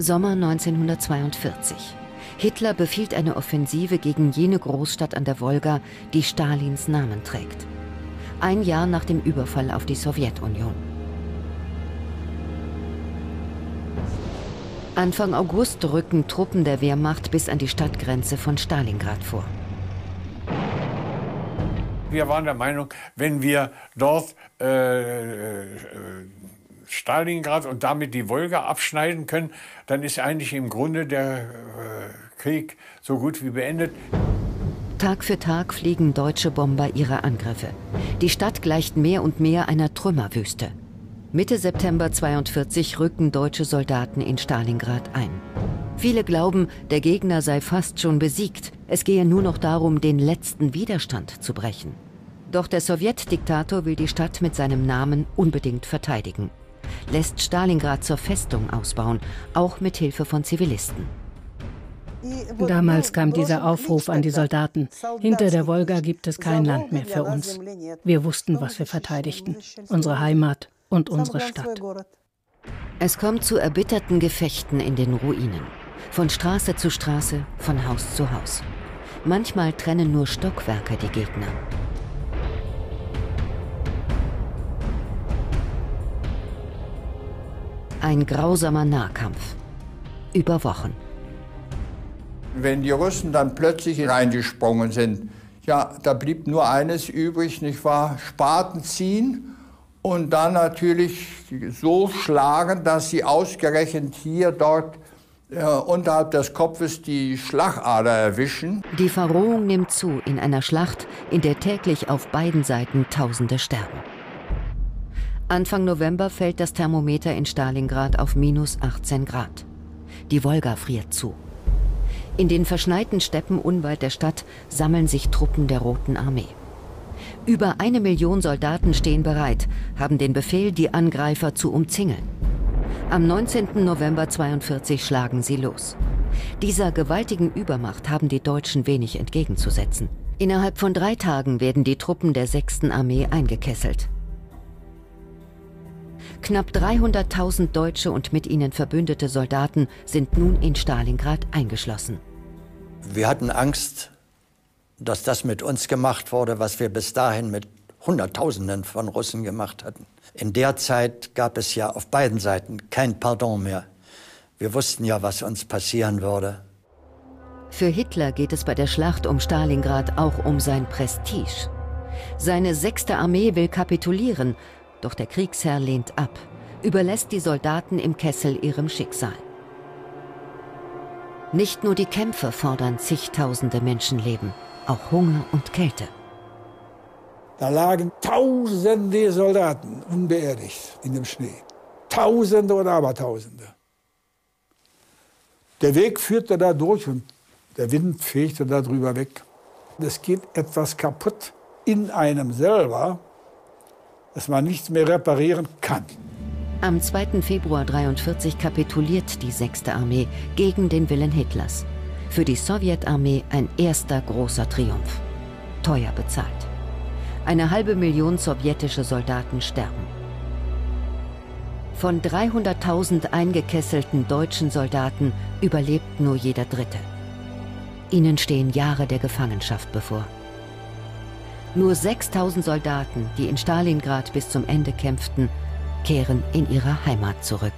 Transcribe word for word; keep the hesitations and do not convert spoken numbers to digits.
Sommer neunzehnhundertzweiundvierzig. Hitler befiehlt eine Offensive gegen jene Großstadt an der Wolga, die Stalins Namen trägt. Ein Jahr nach dem Überfall auf die Sowjetunion. Anfang August rücken Truppen der Wehrmacht bis an die Stadtgrenze von Stalingrad vor. Wir waren der Meinung, wenn wir dort äh, äh, Stalingrad und damit die Wolga abschneiden können, dann ist eigentlich im Grunde der äh, Krieg so gut wie beendet. Tag für Tag fliegen deutsche Bomber ihre Angriffe. Die Stadt gleicht mehr und mehr einer Trümmerwüste. Mitte September neunzehnhundertzweiundvierzig rücken deutsche Soldaten in Stalingrad ein. Viele glauben, der Gegner sei fast schon besiegt. Es gehe nur noch darum, den letzten Widerstand zu brechen. Doch der Sowjetdiktator will die Stadt mit seinem Namen unbedingt verteidigen. Lässt Stalingrad zur Festung ausbauen, auch mit Hilfe von Zivilisten. Damals kam dieser Aufruf an die Soldaten. Hinter der Wolga gibt es kein Land mehr für uns. Wir wussten, was wir verteidigten. Unsere Heimat und unsere Stadt. Es kommt zu erbitterten Gefechten in den Ruinen. Von Straße zu Straße, von Haus zu Haus. Manchmal trennen nur Stockwerke die Gegner. Ein grausamer Nahkampf. Über Wochen. Wenn die Russen dann plötzlich reingesprungen sind, ja, da blieb nur eines übrig, nicht wahr? Spaten ziehen und dann natürlich so schlagen, dass sie ausgerechnet hier dort äh, unterhalb des Kopfes die Schlagader erwischen. Die Verrohung nimmt zu in einer Schlacht, in der täglich auf beiden Seiten Tausende sterben. Anfang November fällt das Thermometer in Stalingrad auf minus achtzehn Grad. Die Wolga friert zu. In den verschneiten Steppen unweit der Stadt sammeln sich Truppen der Roten Armee. Über eine Million Soldaten stehen bereit, haben den Befehl, die Angreifer zu umzingeln. Am neunzehnten November neunzehnhundertzweiundvierzig schlagen sie los. Dieser gewaltigen Übermacht haben die Deutschen wenig entgegenzusetzen. Innerhalb von drei Tagen werden die Truppen der sechsten Armee eingekesselt. Knapp dreihunderttausend deutsche und mit ihnen verbündete Soldaten sind nun in Stalingrad eingeschlossen. Wir hatten Angst, dass das mit uns gemacht wurde, was wir bis dahin mit Hunderttausenden von Russen gemacht hatten. In der Zeit gab es ja auf beiden Seiten kein Pardon mehr. Wir wussten ja, was uns passieren würde. Für Hitler geht es bei der Schlacht um Stalingrad auch um sein Prestige. Seine sechste Armee will kapitulieren, doch der Kriegsherr lehnt ab, überlässt die Soldaten im Kessel ihrem Schicksal. Nicht nur die Kämpfe fordern zigtausende Menschenleben, auch Hunger und Kälte. Da lagen tausende Soldaten unbeerdigt in dem Schnee. Tausende und Abertausende. Der Weg führte da durch und der Wind fegte da drüber weg. Es geht etwas kaputt in einem selber, dass man nichts mehr reparieren kann. Am zweiten Februar neunzehnhundertdreiundvierzig kapituliert die sechste Armee gegen den Willen Hitlers. Für die Sowjetarmee ein erster großer Triumph. Teuer bezahlt. Eine halbe Million sowjetische Soldaten sterben. Von dreihunderttausend eingekesselten deutschen Soldaten überlebt nur jeder Dritte. Ihnen stehen Jahre der Gefangenschaft bevor. Nur sechstausend Soldaten, die in Stalingrad bis zum Ende kämpften, kehren in ihre Heimat zurück.